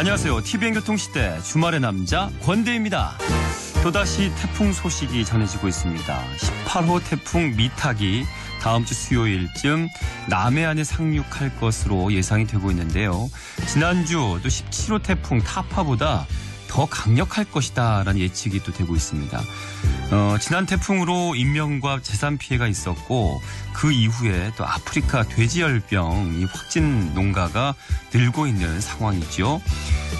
안녕하세요. TBN 교통시대 주말의 남자 권대희입니다. 또다시 태풍 소식이 전해지고 있습니다. 18호 태풍 미탁이 다음 주 수요일쯤 남해안에 상륙할 것으로 예상이 되고 있는데요. 지난주 또 17호 태풍 타파보다 더 강력할 것이다라는 예측이 또 되고 있습니다. 지난 태풍으로 인명과 재산 피해가 있었고 그 이후에 또 아프리카 돼지열병 이 확진 농가가 늘고 있는 상황이죠.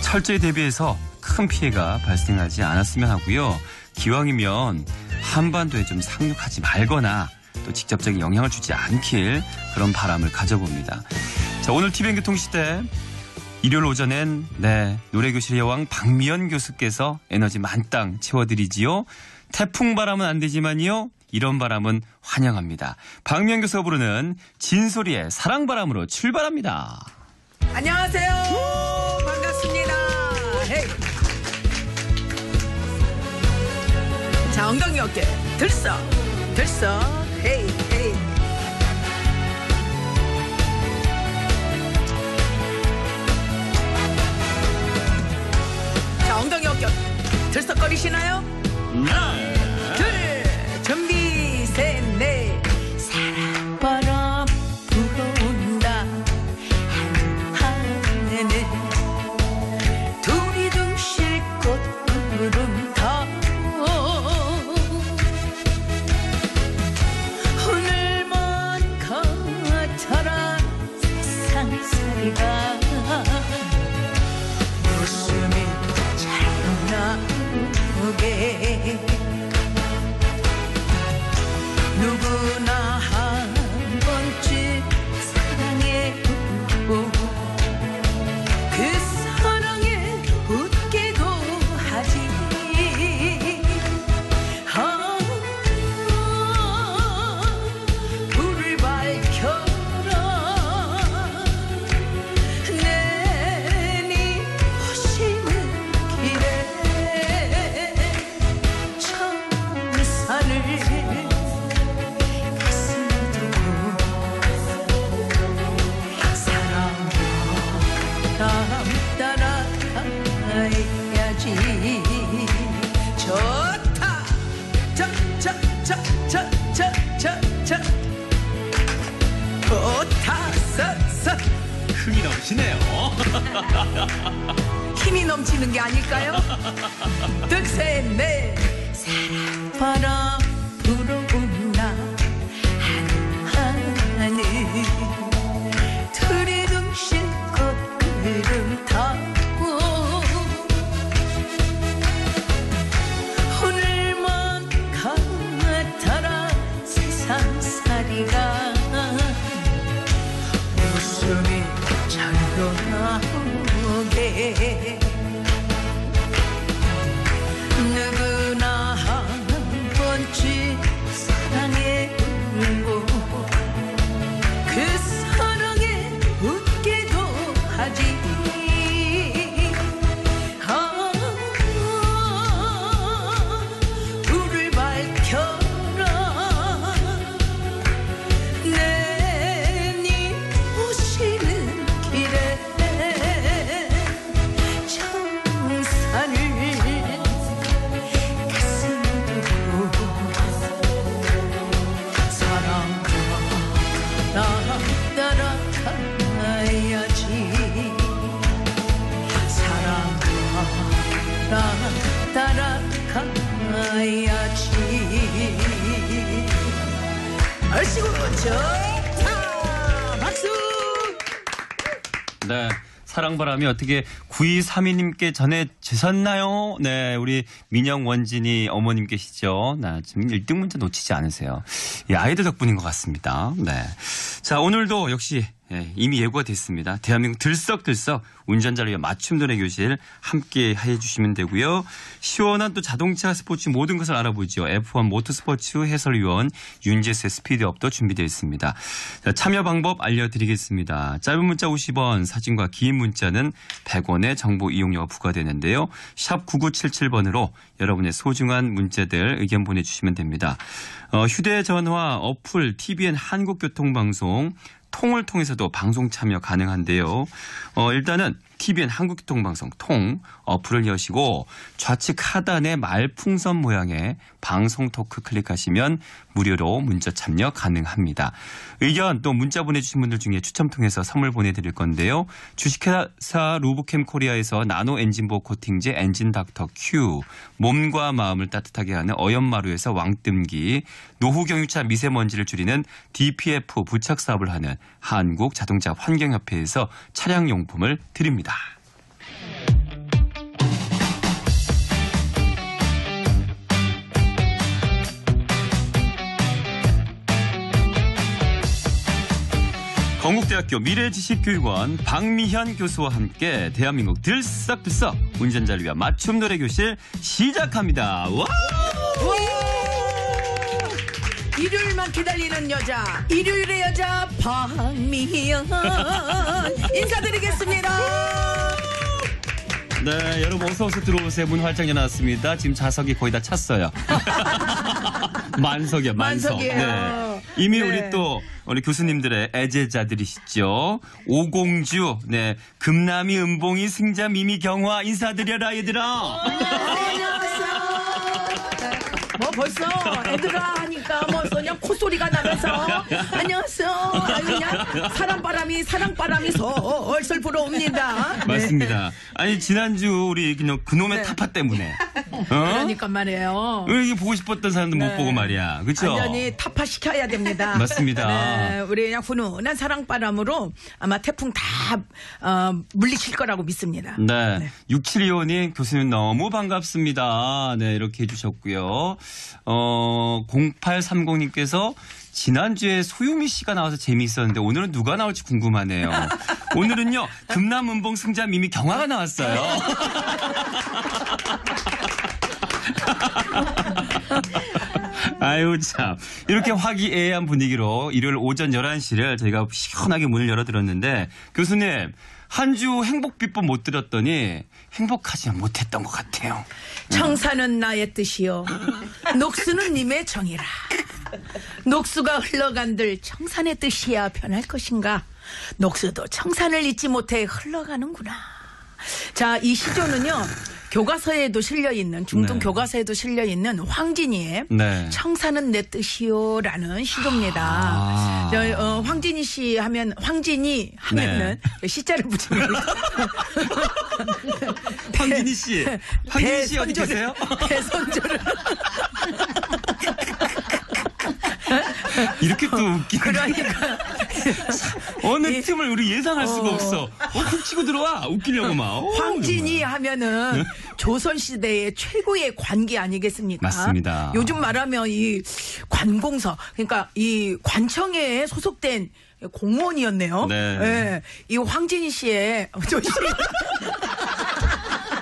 철저히 대비해서 큰 피해가 발생하지 않았으면 하고요. 기왕이면 한반도에 좀 상륙하지 말거나 또 직접적인 영향을 주지 않길 그런 바람을 가져봅니다. 자, 오늘 TBN 교통시대 일요일 오전엔 노래교실의 여왕 박미현 교수께서 에너지 만땅 채워드리지요. 태풍 바람은 안 되지만요. 이런 바람은 환영합니다. 박미현 교수가 부르는 진소리의 사랑바람으로 출발합니다. 안녕하세요. 반갑습니다. 헤이. 자, 엉덩이 어깨 들썩 헤이 헤이. 엉덩이 어깨 들썩거리시나요? 하나, 둘, 준비, 셋, 넷. 사랑바람 불어온다 한하늘에 두리둥실 꽃구름 터 오늘만 같아라 세상살이가 누구나 한 번쯤 사랑에 웃고 그 사랑에 웃기도 하지. 아, 불을 밝혀라 내니 오시는 길에 천사를 흥이 넘치네요. 힘이 넘치는 게 아닐까요? 득세 내 사랑바람 불어온다 하늘 두리둥실 꽃구름 터 누구나 한 번쯤 사랑에 울고 그 사랑에 웃기도 하지. 아, 불을 밝혀라 내니 오시는 길에 따라가야지. 얼씨구 좋다. 박수. 네, 사랑바람이 어떻게 9232님께 전해주셨나요? 네, 우리 민영 원진이 어머님 계시죠? 나 지금 1등 문제 놓치지 않으세요. 이 아이들 덕분인 것 같습니다. 네, 자 오늘도 역시 이미 예고가 됐습니다. 대한민국 들썩들썩 운전자를 위한 맞춤 노래 교실 함께 해주시면 되고요. 시원한 또 자동차 스포츠 모든 것을 알아보죠. F1 모터스포츠 해설위원 윤재수의 스피드업도 준비되어 있습니다. 자, 참여 방법 알려드리겠습니다. 짧은 문자 50원, 사진과 긴 문자는 100원의 정보 이용료가 부과되는데요. 샵 9977번으로 여러분의 소중한 문자들 의견 보내주시면 됩니다. 휴대전화 어플 TBN 한국교통방송 통을 통해서도 방송 참여 가능한데요. 일단은 TBN 한국교통방송 통 어플을 여시고 좌측 하단의 말풍선 모양의 방송 토크 클릭하시면 무료로 문자 참여 가능합니다. 의견 또 문자 보내주신 분들 중에 추첨 통해서 선물 보내드릴 건데요. 주식회사 로보캠 코리아에서 나노 엔진보호 코팅제 엔진닥터 Q, 몸과 마음을 따뜻하게 하는 어연마루에서 왕뜸기, 노후 경유차 미세먼지를 줄이는 DPF 부착 사업을 하는 한국자동차 환경협회에서 차량용품을 드립니다. 건국대학교 미래지식교육원 박미현 교수와 함께 대한민국 들썩들썩 운전자를 위한 맞춤 노래 교실 시작합니다. 와! 일요일만 기다리는 여자, 일요일의 여자 박미현 인사드리겠습니다. 네, 여러분 어서 들어오세요. 문 활짝 열어놨습니다. 지금 좌석이 거의 다 찼어요. 만석이야, 만석. 네. 이미 네. 우리 또 우리 교수님들의 애제자들이시죠. 오공주, 네, 금남이 은봉이 승자 미미 경화 인사드려라 얘들아. 뭐 벌써 애들아 하니까 뭐 그냥 콧소리가 나면서 안녕하세요. 아유 그냥 사랑바람이 솔솔 불어옵니다. 맞습니다. 네. 아니 지난주 우리 그냥 그놈의 네. 타파 때문에 어? 그러니까 말이에요. 우리 보고 싶었던 사람도 네. 못 보고 말이야. 그렇죠? 완전히 타파 시켜야 됩니다. 맞습니다. 네, 우리 그냥 훈훈한 사랑바람으로 아마 태풍 다 물리칠 거라고 믿습니다. 네. 네. 6725님 교수님 너무 반갑습니다. 네 이렇게 해주셨고요. 0830님께서 지난주에 소유미 씨가 나와서 재미있었는데 오늘은 누가 나올지 궁금하네요. 오늘은요. 금남 은봉 승자 미미 경화가 나왔어요. 아유 참 이렇게 화기애애한 분위기로 일요일 오전 11시를 저희가 시원하게 문을 열어드렸는데 교수님. 한 주 행복 비법 못 드렸더니 행복하지 못했던 것 같아요. 청산은 나의 뜻이요. 녹수는 님의 정이라. 녹수가 흘러간들 청산의 뜻이야 변할 것인가. 녹수도 청산을 잊지 못해 흘러가는구나. 자, 이 시조는요. 교과서에도 실려있는 중등 네. 교과서에도 실려있는 황진이의 네. 청산은 내 뜻이요 라는 시조입니다. 아. 황진이 씨 하면 황진이 하면은 네. 시자를 붙이면 황진이 씨 황진이 씨 어디 계세요? 대선조를 이렇게 또 웃기네. 그러니까. 어느 틈을 우리 예상할 수가 없어. 훔치고 들어와. 웃기려고 막. 황진이 하면은 조선시대의 최고의 관기 아니겠습니까? 맞습니다. 요즘 말하면 이 관공서, 그러니까 이 관청에 소속된 공무원이었네요. 네. 네. 이 황진이 씨의.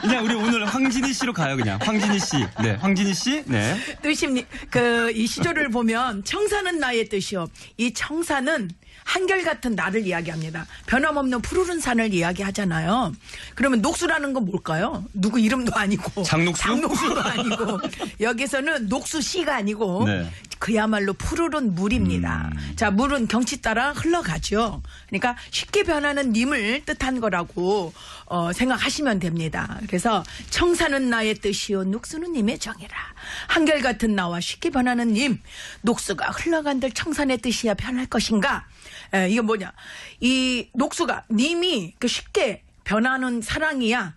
그냥 우리 오늘 황진희 씨로 가요 그냥 황진희 씨, 네 황진희 씨, 네 뜻입니 그 이 시조를 보면 청산은 나의 뜻이요. 이 청산은 한결같은 나를 이야기합니다. 변함없는 푸르른 산을 이야기하잖아요. 그러면 녹수라는 건 뭘까요? 누구 이름도 아니고 장녹수? 장녹수도 아니고 여기서는 녹수 씨가 아니고 네. 그야말로 푸르른 물입니다. 자, 물은 경치 따라 흘러가죠. 그러니까 쉽게 변하는 님을 뜻한 거라고 생각하시면 됩니다. 그래서 청산은 나의 뜻이요 녹수는 님의 정이라. 한결같은 나와 쉽게 변하는 님, 녹수가 흘러간들 청산의 뜻이야 변할 것인가. 에, 이게 뭐냐. 이 녹수가 님이 쉽게 변하는 사랑이야.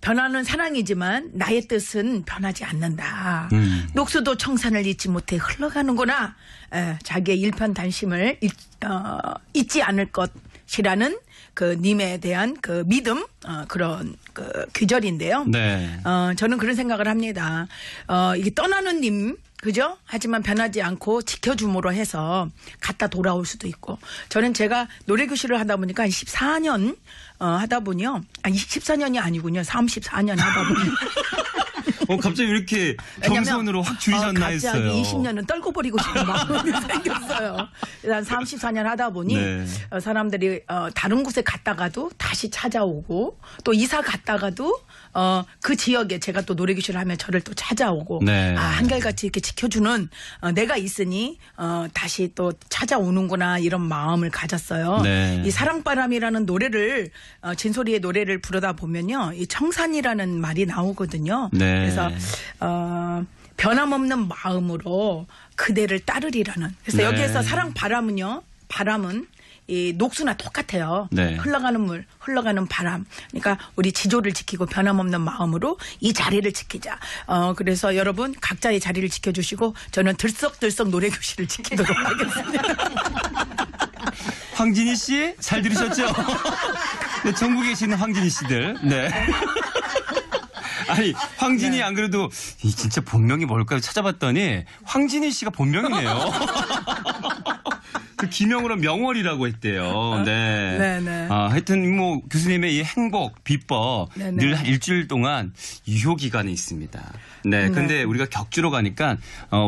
변하는 사랑이지만 나의 뜻은 변하지 않는다. 녹수도 청산을 잊지 못해 흘러가는구나. 에, 자기의 일편단심을 잊지 않을 것이라는 그 님에 대한 그 믿음 그런 그 귀절인데요. 네. 저는 그런 생각을 합니다. 이게 떠나는 님. 그죠? 하지만 변하지 않고 지켜줌으로 해서 갔다 돌아올 수도 있고. 저는 제가 노래교실을 하다 보니까 한 14년 하다 보니요. 아니 14년이 아니군요. 34년 하다 보니 갑자기 이렇게 겸손으로 확 줄이셨나 했어요. 갑자기 20년은 떨고 버리고 싶은 마음이 생겼어요. 난 34년 하다 보니 네. 사람들이 다른 곳에 갔다가도 다시 찾아오고 또 이사 갔다가도 그 지역에 제가 또 노래교실을 하면 저를 또 찾아오고 네. 아, 한결같이 이렇게 지켜주는 내가 있으니 다시 또 찾아오는구나 이런 마음을 가졌어요. 네. 이 사랑바람이라는 노래를 진소리의 노래를 부르다 보면요. 이 청산이라는 말이 나오거든요. 네. 그래서 변함없는 마음으로 그대를 따르리라는. 그래서 네. 여기에서 사랑바람은요. 바람은 이 녹수나 똑같아요. 네. 흘러가는 물, 흘러가는 바람. 그러니까 우리 지조를 지키고 변함없는 마음으로 이 자리를 지키자. 그래서 여러분 각자의 자리를 지켜주시고 저는 들썩들썩 노래교실을 지키도록 하겠습니다. 황진희 씨 잘 들으셨죠? 네, 전국에 계시는 황진희 씨들. 네. 아니 황진이 네. 안 그래도 진짜 본명이 뭘까요? 찾아봤더니 황진희 씨가 본명이네요. 그 기명으로 명월이라고 했대요. 네. 네네. 아, 하여튼 뭐 교수님의 이 행복 비법 네네. 늘 일주일 동안 유효 기간이 있습니다. 네. 근데 우리가 격주로 가니까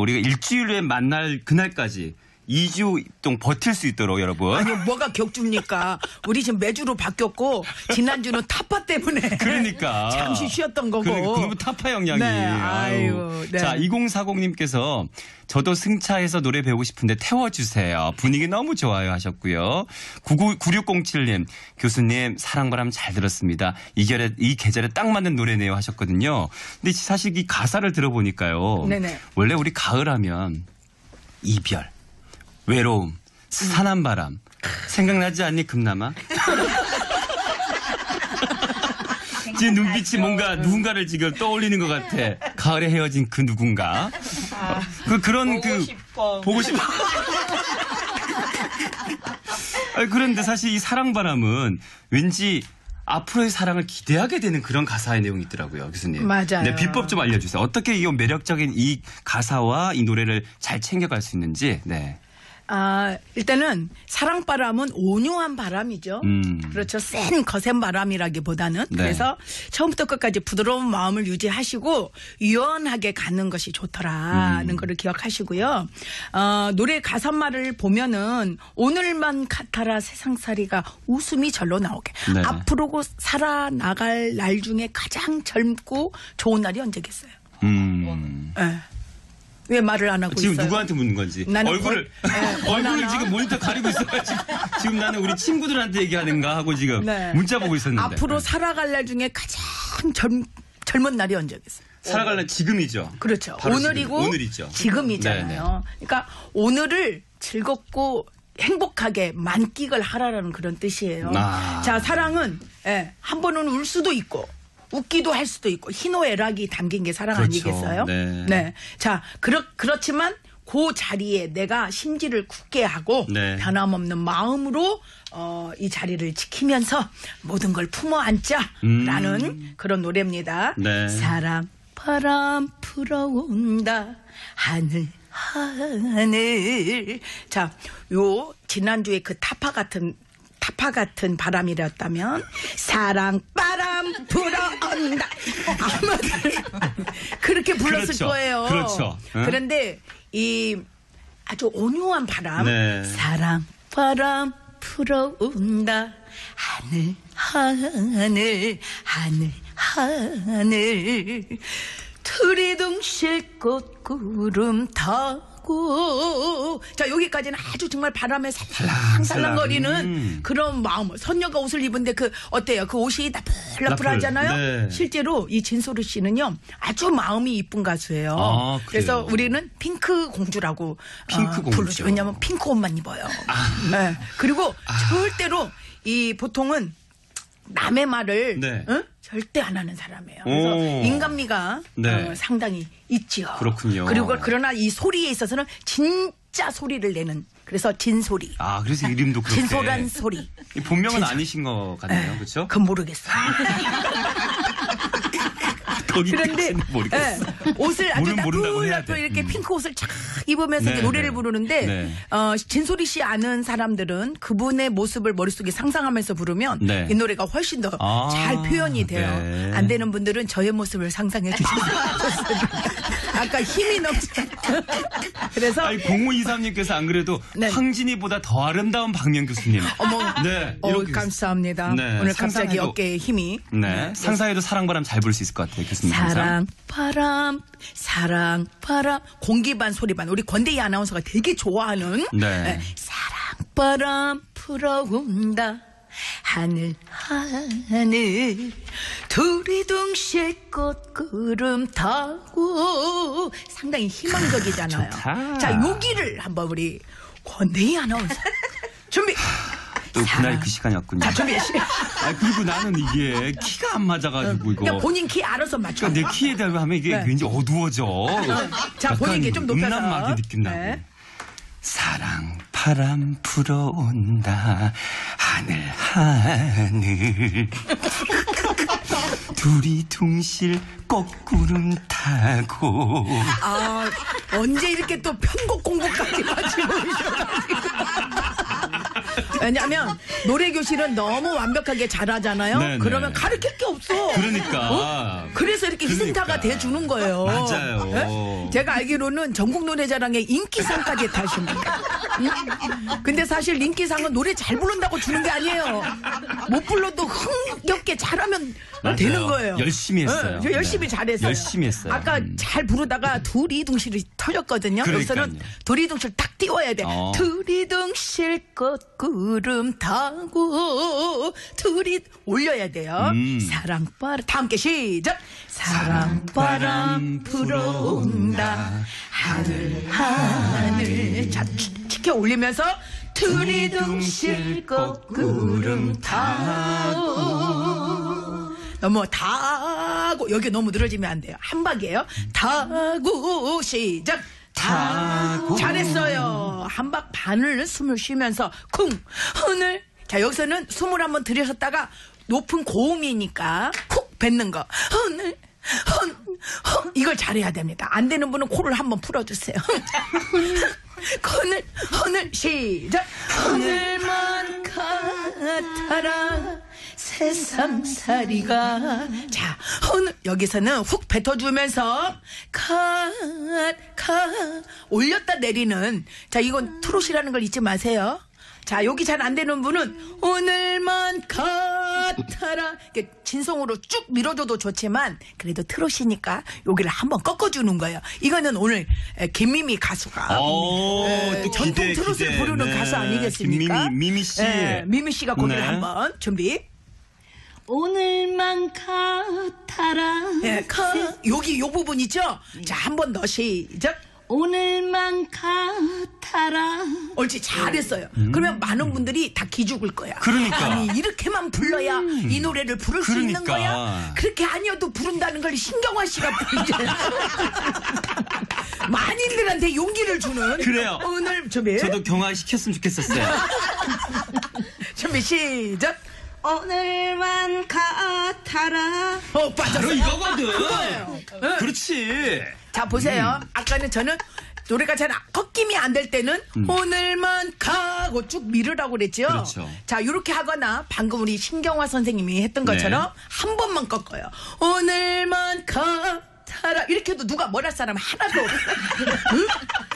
우리가 일주일 후에 만날 그날까지 2주 동안 버틸 수 있도록 여러분. 아니 뭐가 격주입니까? 우리 지금 매주로 바뀌었고 지난주는 타파 때문에. 그러니까. 잠시 쉬었던 거고. 그러니까 타파 영향이. 네. 아유. 네. 자 2040님께서 저도 승차해서 노래 배우고 싶은데 태워주세요. 분위기 너무 좋아요 하셨고요. 9607님 교수님 사랑바람 잘 들었습니다. 이 계절에 딱 맞는 노래네요 하셨거든요. 근데 사실 이 가사를 들어보니까요. 네네. 원래 우리 가을하면 이별. 외로움, 스산한 바람, 생각나지 않니 금남아? 지금 눈빛이 뭔가 누군가를 지금 떠올리는 것 같아. 가을에 헤어진 그 누군가. 아, 그런 보고 싶어. 그런데 사실 이 사랑바람은 왠지 앞으로의 사랑을 기대하게 되는 그런 가사의 내용이 있더라고요, 교수님. 맞아요. 네, 비법 좀 알려주세요. 어떻게 이 매력적인 이 가사와 이 노래를 잘 챙겨갈 수 있는지. 네. 아, 일단은 사랑바람은 온유한 바람이죠. 그렇죠. 센 거센 바람이라기보다는. 네. 그래서 처음부터 끝까지 부드러운 마음을 유지하시고 유연하게 가는 것이 좋더라는 거를 기억하시고요. 노래 가사말을 보면은 오늘만 같아라 세상살이가 웃음이 절로 나오게. 네. 앞으로 살아나갈 날 중에 가장 젊고 좋은 날이 언제겠어요. 네. 왜 말을 안 하고 지금 있어요? 지금 누구한테 묻는 건지. 얼굴을 지금 모니터 가리고 있어가지고 지금 나는 우리 친구들한테 얘기하는가 하고 지금 네. 문자 보고 있었는데. 앞으로 살아갈 날 중에 가장 젊은 날이 언제겠어요? 살아갈 날 지금이죠. 그렇죠. 오늘이고 오늘이죠. 지금이잖아요. 네네. 그러니까 오늘을 즐겁고 행복하게 만끽을 하라라는 그런 뜻이에요. 자, 사랑은 한 번은 울 수도 있고 웃기도 할 수도 있고 희노애락이 담긴 게 사랑 그렇죠. 아니겠어요? 네. 네. 자, 그렇지만 그 자리에 내가 심지를 굳게 하고 네. 변함없는 마음으로 이 자리를 지키면서 모든 걸 품어 안자라는 그런 노래입니다. 네. 사랑 바람 불어온다 하늘 하늘. 자, 요 지난주에 그 타파 같은 바람이었다면 사랑 바람 불어온다 아마도 그렇게 불렀을 그렇죠. 거예요. 그렇죠. 응? 그런데 이 아주 온유한 바람 네. 사랑 바람 불어온다 하늘 하늘 하늘 하늘 두리둥실 꽃구름 다 자 여기까지는 아주 정말 바람에 살랑살랑거리는 그런 마음. 선녀가 옷을 입은데 그 어때요? 그 옷이 나풀나풀하잖아요. 네. 실제로 이 진소리 씨는요 아주 마음이 이쁜 가수예요. 아, 그래서 우리는 핑크 공주라고 공주. 부르죠. 왜냐하면 핑크 옷만 입어요. 네. 그리고 절대로 이 보통은 남의 말을 네. 응? 절대 안 하는 사람이에요. 그래서 인간미가 네. 상당히 있지요. 그렇군요. 그리고 그러나 이 소리에 있어서는 진짜 소리를 내는. 그래서 진소리. 아 그래서 이름도 그렇게. 진솔한 소리. 본명은 아니신 것 같네요. 그렇죠? 그건 모르겠어요. 그런데 네, 옷을 아주 나풀나풀 이렇게 핑크 옷을 착 입으면서 네, 노래를 네. 부르는데 네. 진소리 씨 아는 사람들은 그분의 모습을 머릿속에 상상하면서 부르면 네. 이 노래가 훨씬 더 잘 표현이 돼요. 네. 안 되는 분들은 저의 모습을 상상해 주시면 좋습니다. 아까 힘이 넘쳐. 그래서 0523님께서 안 그래도 네. 황진이보다 더 아름다운 박미현 교수님. 어머, 네, 이렇게 감사합니다. 네. 오늘 갑자기 어깨에 힘이. 네, 네. 상상해도 사랑바람 잘 부를 수 있을 것 같아요, 교수님. 사랑바람, 사랑바람. 공기반 소리반. 우리 권대희 아나운서가 되게 좋아하는. 네. 네. 사랑바람 불어온다. 하늘 하늘 둘이 동시에 꽃구름 타고 상당히 희망적이잖아요. 좋다. 자, 여기를 한번 우리 권대희 아나운서 준비. 또 그날 그 시간이 왔군요. 자, 준비. 아, 그리고 나는 이게 키가 안 맞아가지고 이거. 그러니까 본인 키 알아서 맞춰. 그러니까 내 키에 대하면 이게 네. 굉장히 어두워져. 자, 본인 게 좀 높여서. 음란마귀 느낌 나고. 네. 사랑 바람 불어온다 하늘 하늘 둘이 둥실 꽃구름 타고. 아, 언제 이렇게 또 편곡 공부까지 같이 오셔가지고. 왜냐하면 노래교실은 너무 완벽하게 잘하잖아요. 네네. 그러면 가르칠 게 없어. 그러니까. 어? 그래서 이렇게 희생자가 돼주는 거예요. 맞아요. 네? 제가 알기로는 전국 노래자랑에 인기상까지 타십니다. 근데 사실 인기상은 노래 잘 부른다고 주는 게 아니에요. 못 불러도 흥겹게 잘하면 맞아요. 되는 거예요. 열심히 했어요. 네, 열심히 네. 잘했어요. 열심히 했어요. 아까 잘 부르다가 두리둥실이 털렸거든요. 그래서는 두리둥실 딱 띄워야 돼. 두리둥실 꽃구름 타고 둘이 올려야 돼요. 사랑바람 다 함께 시작. 사랑바람 불어온다 하늘 하늘 자 치켜 올리면서 두리둥실 꽃구름 타고 너무 타고 여기 너무 늘어지면 안 돼요. 한 박이에요. 타고 시작. 타고 잘했어요. 한 박 반을 숨을 쉬면서 쿵 오늘 자 여기서는 숨을 한번 들이셨다가 높은 고음이니까 쿡 뱉는 거 오늘 헌 이걸 잘해야 됩니다. 안 되는 분은 코를 한번 풀어주세요. 오늘 시작. 오늘만 같아라 세상살이가 자 오늘 여기서는 훅 뱉어주면서 가 올렸다 내리는 자 이건 트롯이라는 걸 잊지 마세요. 자 여기 잘 안 되는 분은 오늘만 같아라 진성으로 쭉 밀어줘도 좋지만 그래도 트롯이니까 여기를 한번 꺾어주는 거예요. 이거는 오늘 김미미 가수가 전통 트롯을 부르는 네. 가수 아니겠습니까? 미미 씨가 고개를 네. 한번 준비. 오늘만 같아라. 네, 여기 요 부분 있죠? 자, 한 번 더 시작. 오늘만 같아라. 옳지, 잘했어요. 그러면 많은 분들이 다 기죽을 거야. 그러니까. 아니, 이렇게만 불러야 이 노래를 부를 그러니까. 수 있는 거야. 그렇게 아니어도 부른다는 걸 신경화 씨가 부르죠. 만인들한테 용기를 주는. 그래요. 오늘 준비. 저도 경화시켰으면 좋겠었어요. 준비, 시작. 오늘만 같아라. 빠졌어. 바로 이거거든. 응. 그렇지. 자, 보세요. 아까는 저는 노래가 잘 꺾임이 안 될 때는 오늘만 가고 쭉 밀으라고 그랬죠. 그렇죠. 자, 요렇게 하거나 방금 우리 신경화 선생님이 했던 것처럼 네. 한 번만 꺾어요. 오늘만 가. 이렇게 해도 누가 뭐랄 사람 하나도 없어.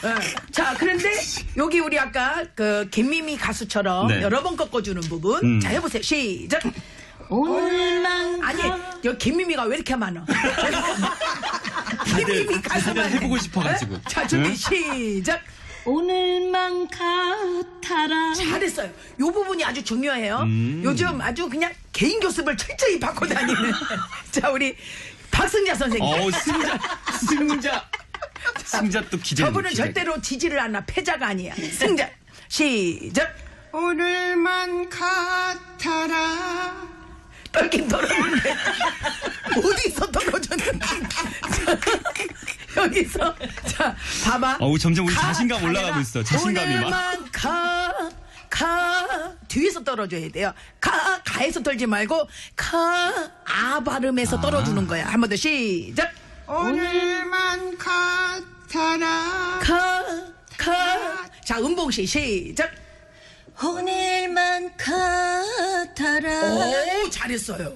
네. 자, 그런데 여기 우리 아까 그 김미미 가수처럼 네. 여러 번 꺾어주는 부분. 자, 해보세요. 시작. 오늘만 아니, 여기 김미미가 왜 이렇게 많아? 김미미 가수만 해보고 싶어가지고. 네? 자, 준비 응? 시작. 오늘만 같아라. 잘했어요. 요 부분이 아주 중요해요. 요즘 아주 그냥 개인 교습을 철저히 받고 다니는. 자, 우리. 박승자 선생님. 승자 또 기대. 저분은 절대로 지지를 않아. 패자가 아니야. 승자. 시작. 오늘만 같아라. 떨긴 떨었는데. 어디서 떨어졌는데. 여기서. 자, 봐봐. 어우, 점점 우리 자신감 올라가고 있어. 자신감이 막. 오늘만 뒤에서 떨어져야 돼요. 가에서 떨지 말고, 아 발음에서 떨어주는 거야. 한 번 더 시작. 오늘만 같아라. 자, 은봉 씨 시작. 오늘만 같아라. 오, 잘했어요.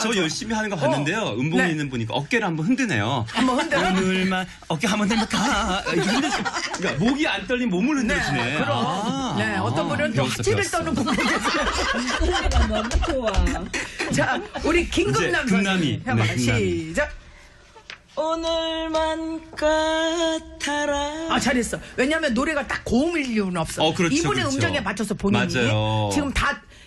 저 열심히 하는 거 봤는데요. 은봉이는 네. 보니까 어깨를 한번 흔드네요. 한번 흔들어. 오늘만 어깨 한번 흔들까? 그러니까 목이 안 떨린 몸을 흔들어주네. 네, 그럼. 네, 어떤 분은 또 하체를 떠는 분도 계세요. 너무 좋아. 자, 우리 김금남 선생님 해봐. 네, 시작. 오늘만 같아라. 아, 잘했어. 왜냐면 노래가 딱 고음일 이유는 없어. 그렇죠, 이분의 그렇죠. 음정에 맞춰서 본인이. 맞아요.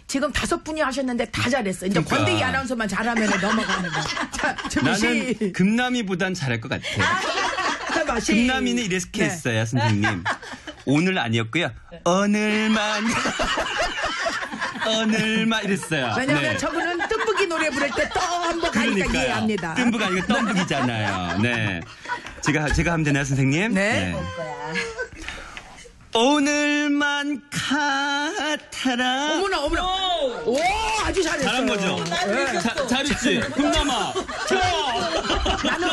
지금 5분이 하셨는데 다 잘했어. 이제 그러니까. 권대희 아나운서만 잘하면 넘어가는 거야. 자, 나는 금남이보단 잘할 것 같아. 해봐, 금남이는 이렇게 네. 했어요, 선생님. 오늘 아니었고요. 오늘만. 오늘만 이랬어요. 왜냐면 네. 저분은 뜸부기 노래 부를 때 떠한복하니까 이해합니다. 뜸부가 아니고 뜸부기잖아요. 네. 제가 하면 되나요, 선생님? 네. 네. 오늘만 같아라. 어머나. 오, 아주 잘했어요. 잘한 거죠? 네. 잘했지? 금남아. 나는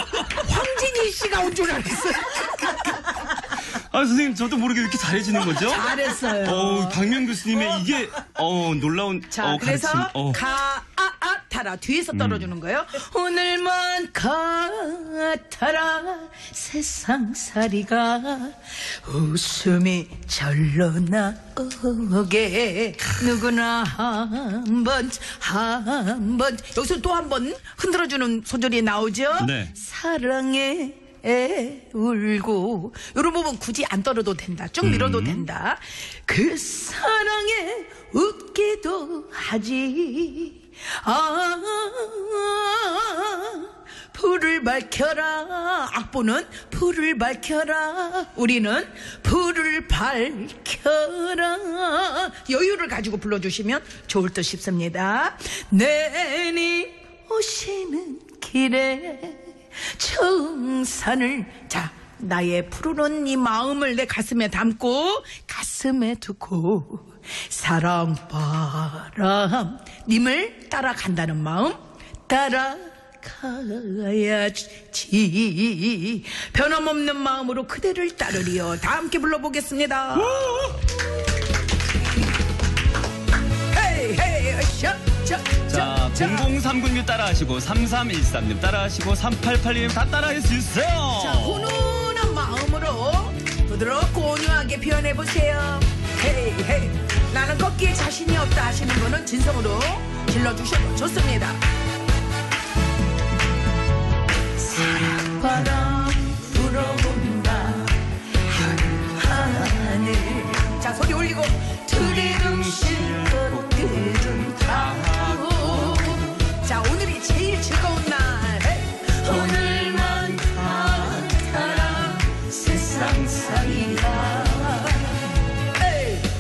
황진희 씨가 온 줄 알았어요. 선생님, 저도 모르게 이렇게 잘해지는 거죠? 잘했어요. 박미현 교수님의 이게, 놀라운, 자, 그래서, 가르침. 타라. 뒤에서 떨어주는 거예요. 오늘만 같아라. 세상살이가 웃음이 절로 나오게. 누구나 한 번. 여기서 또 한 번 흔들어주는 소절이 나오죠? 네. 사랑해. 울고 이런 부분 굳이 안 떨어도 된다. 쭉 밀어도 된다. 그 사랑에 웃기도 하지. 불을 밝혀라. 악보는 불을 밝혀라. 우리는 불을 밝혀라. 여유를 가지고 불러주시면 좋을 듯 싶습니다. 내니 오시는 길에 청산을, 자, 나의 푸르른 이 마음을 내 가슴에 담고, 가슴에 두고, 사랑바람 님을 따라간다는 마음 따라가야지. 변함없는 마음으로 그대를 따르리요. 다 함께 불러보겠습니다. 헤이 헤이 자, 003군님 따라하시고 3313님 따라하시고 3882님 다 따라할 수 있어요. 자, 훈훈한 마음으로 부드럽고 온유하게 표현해보세요. 헤이 헤이, 나는 걷기에 자신이 없다 하시는 분은 진성으로 질러주셔도 좋습니다. 사랑바람 불어본다 하늘. 자, 소리 올리고 들이름신 꽃들은 다. 자, 오늘이 제일 즐거운 날. 헤이. 오늘만 같아라. 세상살이가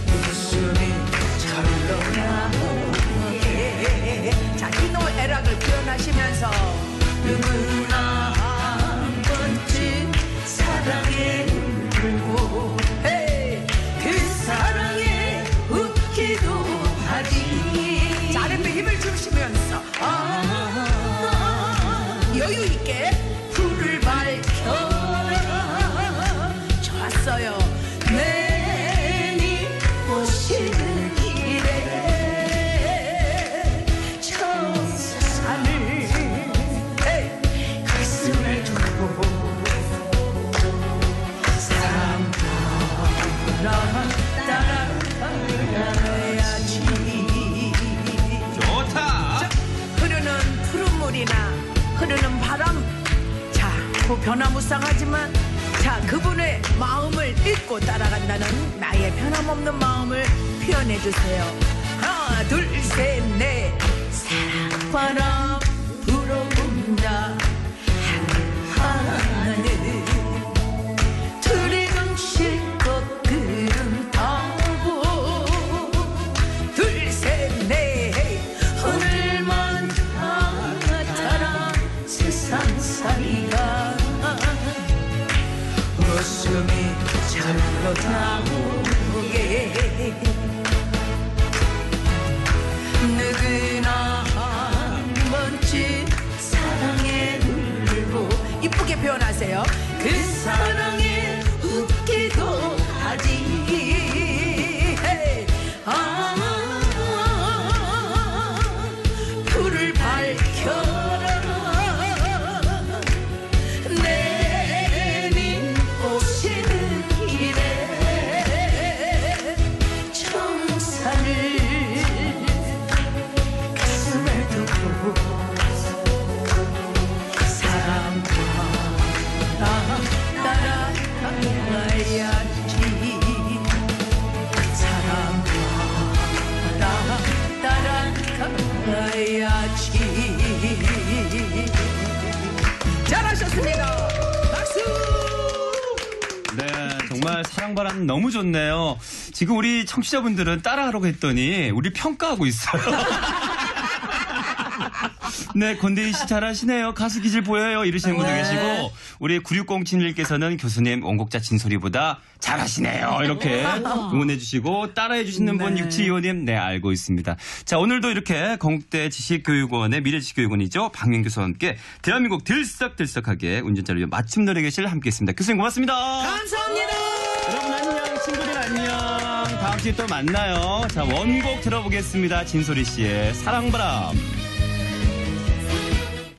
웃음이 절로 나오게. 자, 희노 애락을 표현하시면서 누구나 한 번쯤 사랑에 울고 그 사랑에 웃기도 하지. 자, 아랫배 힘을 주시면서 여유 있게 불을 밝혀라. 좋았어요. 내니 오시는 길에 천사를 가슴에 두고 사랑하라 따라가야지. 좋다. 흐르는 푸른물이나 흐르는 바람, 자, 그 변화무쌍하지만, 자, 그분의 마음을 읽고 따라간다는 나의 변함없는 마음을 표현해주세요. 하나, 둘, 셋, 넷. 사랑바람 불어본다 하늘. 둘이는 실컷 들은 타고 둘, 셋, 넷. 오늘만 같아라. 세상살이가 웃음이 절로 나오게. 누구나 한 번쯤 정말 사랑바람 너무 좋네요. 지금 우리 청취자분들은 따라하라고 했더니 우리 평가하고 있어요. 네, 권대희 씨 잘하시네요. 가수 기질 보여요. 이러시는 분도 계시고, 우리 9607님께서는 교수님 원곡자 진소리보다 잘하시네요. 이렇게 응원해 주시고 따라해 주시는 분 6725님 네, 알고 있습니다. 자, 오늘도 이렇게 건국대 지식교육원의 미래지식교육원이죠. 박미현 교수와 함께 대한민국 들썩들썩하게 운전자를 위해 맞춤 노래 교실 함께했습니다. 교수님 고맙습니다. 감사합니다. 여러분 안녕. 친구들 안녕. 다음 주에 또 만나요. 자, 원곡 들어보겠습니다. 진소리 씨의 사랑바람.